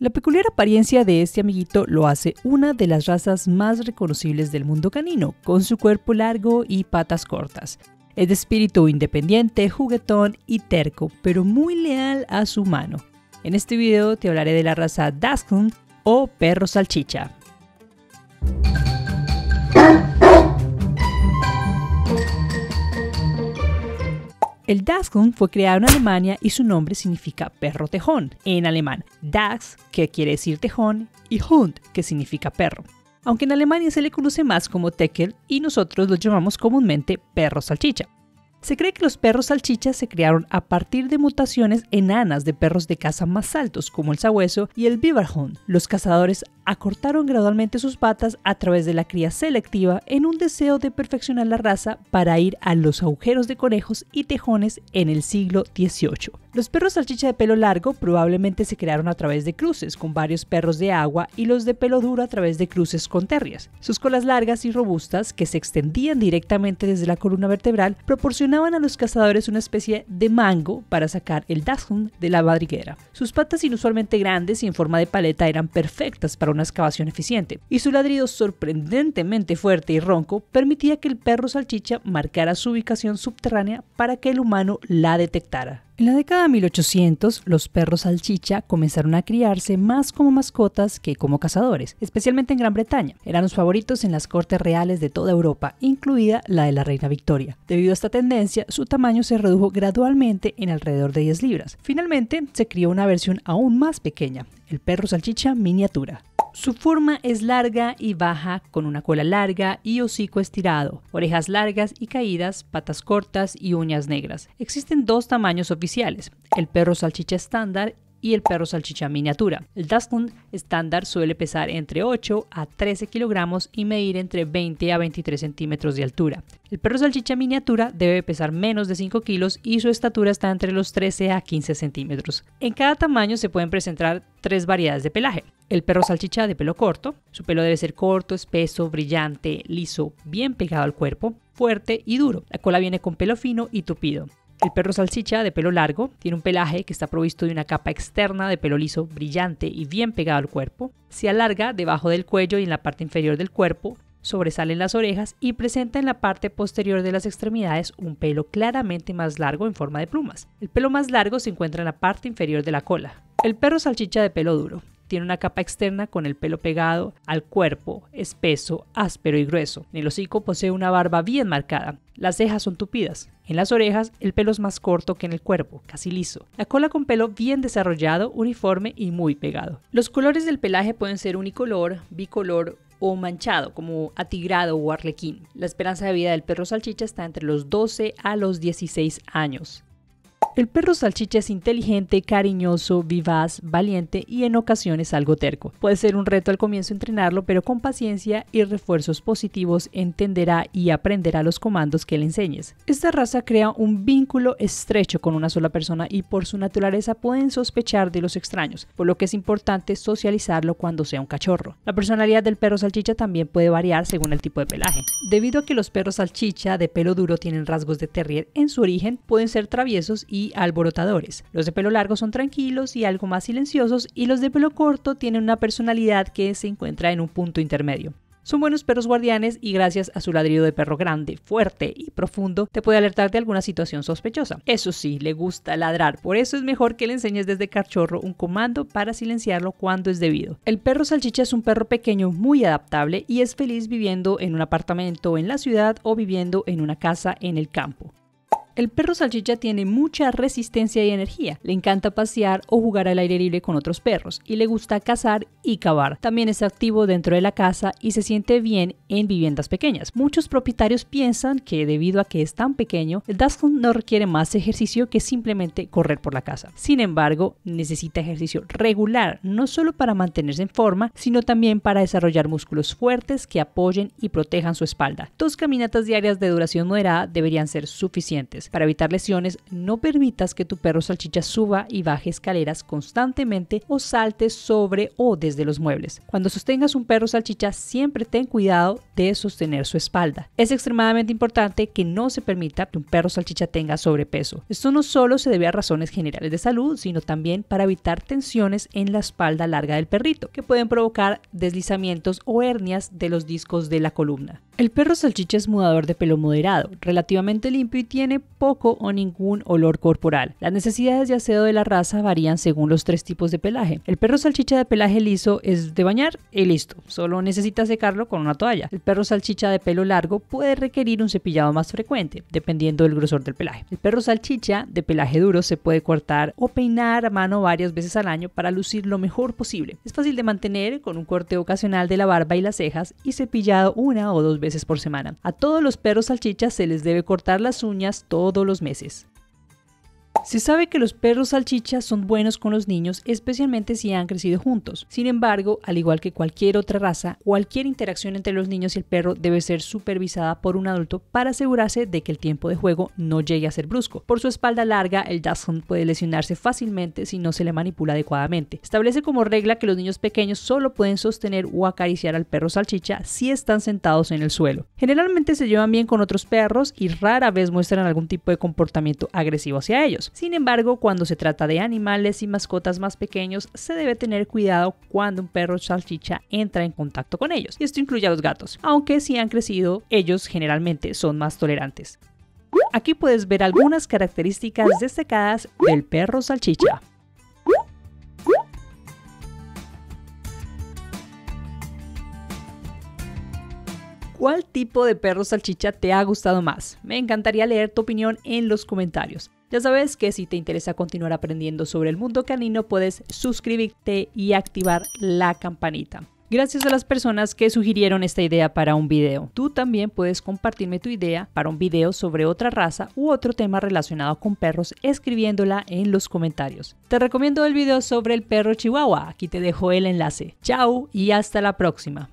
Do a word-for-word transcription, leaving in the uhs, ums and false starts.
La peculiar apariencia de este amiguito lo hace una de las razas más reconocibles del mundo canino, con su cuerpo largo y patas cortas. Es de espíritu independiente, juguetón y terco, pero muy leal a su humano. En este video te hablaré de la raza Dachshund o perro salchicha. El Dachshund fue creado en Alemania y su nombre significa perro tejón en alemán. Dachs, que quiere decir tejón, y Hund, que significa perro. Aunque en Alemania se le conoce más como Teckel y nosotros lo llamamos comúnmente perro salchicha. Se cree que los perros salchichas se crearon a partir de mutaciones enanas de perros de caza más altos como el sabueso y el Bieberhund. Los cazadores acortaron gradualmente sus patas a través de la cría selectiva en un deseo de perfeccionar la raza para ir a los agujeros de conejos y tejones en el siglo dieciocho. Los perros salchicha de pelo largo probablemente se crearon a través de cruces con varios perros de agua y los de pelo duro a través de cruces con terriers. Sus colas largas y robustas, que se extendían directamente desde la columna vertebral, proporcionaron a los cazadores una especie de mango para sacar el Dachshund de la madriguera. Sus patas inusualmente grandes y en forma de paleta eran perfectas para una excavación eficiente, y su ladrido sorprendentemente fuerte y ronco permitía que el perro salchicha marcara su ubicación subterránea para que el humano la detectara. En la década de mil ochocientos, los perros salchicha comenzaron a criarse más como mascotas que como cazadores, especialmente en Gran Bretaña. Eran los favoritos en las cortes reales de toda Europa, incluida la de la Reina Victoria. Debido a esta tendencia, su tamaño se redujo gradualmente en alrededor de diez libras. Finalmente, se crió una versión aún más pequeña, el perro salchicha miniatura. Su forma es larga y baja, con una cola larga y hocico estirado, orejas largas y caídas, patas cortas y uñas negras. Existen dos tamaños oficiales, el perro salchicha estándar y el perro salchicha miniatura. El Dachshund estándar suele pesar entre ocho a trece kilogramos y medir entre veinte a veintitrés centímetros de altura. El perro salchicha miniatura debe pesar menos de cinco kilos y su estatura está entre los trece a quince centímetros. En cada tamaño se pueden presentar tres variedades de pelaje. El perro salchicha de pelo corto. Su pelo debe ser corto, espeso, brillante, liso, bien pegado al cuerpo, fuerte y duro. La cola viene con pelo fino y tupido. El perro salchicha de pelo largo tiene un pelaje que está provisto de una capa externa de pelo liso, brillante y bien pegado al cuerpo. Se alarga debajo del cuello y en la parte inferior del cuerpo, sobresalen las orejas y presenta en la parte posterior de las extremidades un pelo claramente más largo en forma de plumas. El pelo más largo se encuentra en la parte inferior de la cola. El perro salchicha de pelo duro tiene una capa externa con el pelo pegado al cuerpo, espeso, áspero y grueso. En el hocico posee una barba bien marcada. Las cejas son tupidas. En las orejas, el pelo es más corto que en el cuerpo, casi liso. La cola con pelo bien desarrollado, uniforme y muy pegado. Los colores del pelaje pueden ser unicolor, bicolor o manchado, como atigrado o arlequín. La esperanza de vida del perro salchicha está entre los doce a los dieciséis años. El perro salchicha es inteligente, cariñoso, vivaz, valiente y en ocasiones algo terco. Puede ser un reto al comienzo entrenarlo, pero con paciencia y refuerzos positivos entenderá y aprenderá los comandos que le enseñes. Esta raza crea un vínculo estrecho con una sola persona y por su naturaleza pueden sospechar de los extraños, por lo que es importante socializarlo cuando sea un cachorro. La personalidad del perro salchicha también puede variar según el tipo de pelaje. Debido a que los perros salchicha de pelo duro tienen rasgos de terrier en su origen, pueden ser traviesos y Y alborotadores. Los de pelo largo son tranquilos y algo más silenciosos, y los de pelo corto tienen una personalidad que se encuentra en un punto intermedio. Son buenos perros guardianes y gracias a su ladrido de perro grande, fuerte y profundo, te puede alertar de alguna situación sospechosa. Eso sí, le gusta ladrar, por eso es mejor que le enseñes desde cachorro un comando para silenciarlo cuando es debido. El perro salchicha es un perro pequeño muy adaptable y es feliz viviendo en un apartamento en la ciudad o viviendo en una casa en el campo. El perro salchicha tiene mucha resistencia y energía, le encanta pasear o jugar al aire libre con otros perros y le gusta cazar y cavar. También es activo dentro de la casa y se siente bien en viviendas pequeñas. Muchos propietarios piensan que debido a que es tan pequeño, el Dachshund no requiere más ejercicio que simplemente correr por la casa. Sin embargo, necesita ejercicio regular, no solo para mantenerse en forma, sino también para desarrollar músculos fuertes que apoyen y protejan su espalda. Dos caminatas diarias de duración moderada deberían ser suficientes. Para evitar lesiones, no permitas que tu perro salchicha suba y baje escaleras constantemente o salte sobre o desde los muebles. Cuando sostengas un perro salchicha, siempre ten cuidado de sostener su espalda. Es extremadamente importante que no se permita que un perro salchicha tenga sobrepeso. Esto no solo se debe a razones generales de salud, sino también para evitar tensiones en la espalda larga del perrito, que pueden provocar deslizamientos o hernias de los discos de la columna. El perro salchicha es mudador de pelo moderado, relativamente limpio y tiene poco o ningún olor corporal. Las necesidades de aseo de la raza varían según los tres tipos de pelaje. El perro salchicha de pelaje liso es de bañar y listo, solo necesita secarlo con una toalla. El perro salchicha de pelo largo puede requerir un cepillado más frecuente, dependiendo del grosor del pelaje. El perro salchicha de pelaje duro se puede cortar o peinar a mano varias veces al año para lucir lo mejor posible. Es fácil de mantener con un corte ocasional de la barba y las cejas y cepillado una o dos veces por semana. A todos los perros salchichas se les debe cortar las uñas todos los meses. Se sabe que los perros salchichas son buenos con los niños, especialmente si han crecido juntos. Sin embargo, al igual que cualquier otra raza, cualquier interacción entre los niños y el perro debe ser supervisada por un adulto para asegurarse de que el tiempo de juego no llegue a ser brusco. Por su espalda larga, el Dachshund puede lesionarse fácilmente si no se le manipula adecuadamente. Establece como regla que los niños pequeños solo pueden sostener o acariciar al perro salchicha si están sentados en el suelo. Generalmente se llevan bien con otros perros y rara vez muestran algún tipo de comportamiento agresivo hacia ellos. Sin embargo, cuando se trata de animales y mascotas más pequeños, se debe tener cuidado cuando un perro salchicha entra en contacto con ellos. Esto incluye a los gatos, aunque si han crecido, ellos generalmente son más tolerantes. Aquí puedes ver algunas características destacadas del perro salchicha. ¿Cuál tipo de perro salchicha te ha gustado más? Me encantaría leer tu opinión en los comentarios. Ya sabes que si te interesa continuar aprendiendo sobre el mundo canino, puedes suscribirte y activar la campanita. Gracias a las personas que sugirieron esta idea para un video. Tú también puedes compartirme tu idea para un video sobre otra raza u otro tema relacionado con perros escribiéndola en los comentarios. Te recomiendo el video sobre el perro chihuahua, aquí te dejo el enlace. Chao y hasta la próxima.